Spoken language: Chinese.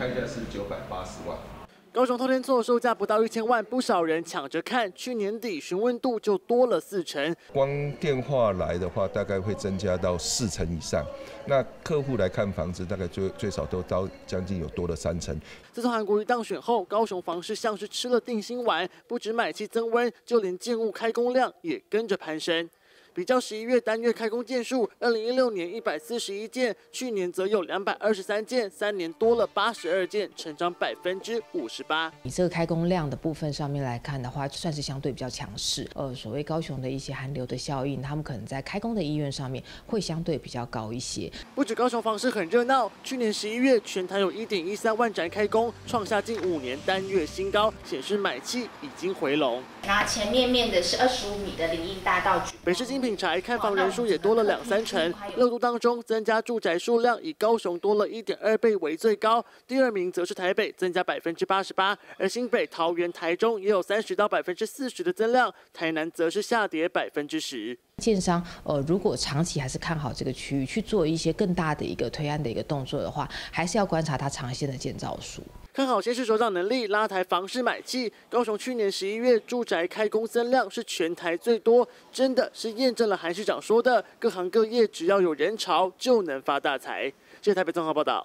开价是980万。高雄透天厝售价不到1000万，不少人抢着看。去年底询问度就多了40%。光电话来的话，大概会增加到40%以上。那客户来看房子，大概最少都到将近有多了30%。自从韩国瑜当选后，高雄房市像是吃了定心丸，不止买气增温，就连建物开工量也跟着攀升。 比较11月单月开工件数，2016年141件，去年则有223件，3年多了82件，成长58%。以这个开工量的部分上面来看的话，算是相对比较强势。所谓高雄的一些寒流的效应，他们可能在开工的意愿上面会相对比较高一些。不止高雄房市很热闹，去年11月全台有1.13万宅开工，创下近5年单月新高，显示买气已经回笼。那前面的是25米的林荫大道举，北市精品宅看房人数也多了2-3成，6都当中增加住宅数量以高雄多了1.2倍为最高，第二名则是台北增加88%，而新北、桃园、台中也有30%到40%的增量，台南则是下跌10%。 建商如果长期还是看好这个区域，去做一些更大的一个推案的一个动作的话，还是要观察它长线的建造数。看好先市首长能力拉抬房市买气。高雄去年11月住宅开工增量是全台最多，真的是验证了韩市长说的，各行各业只要有人潮就能发大财。这是台北综合报道。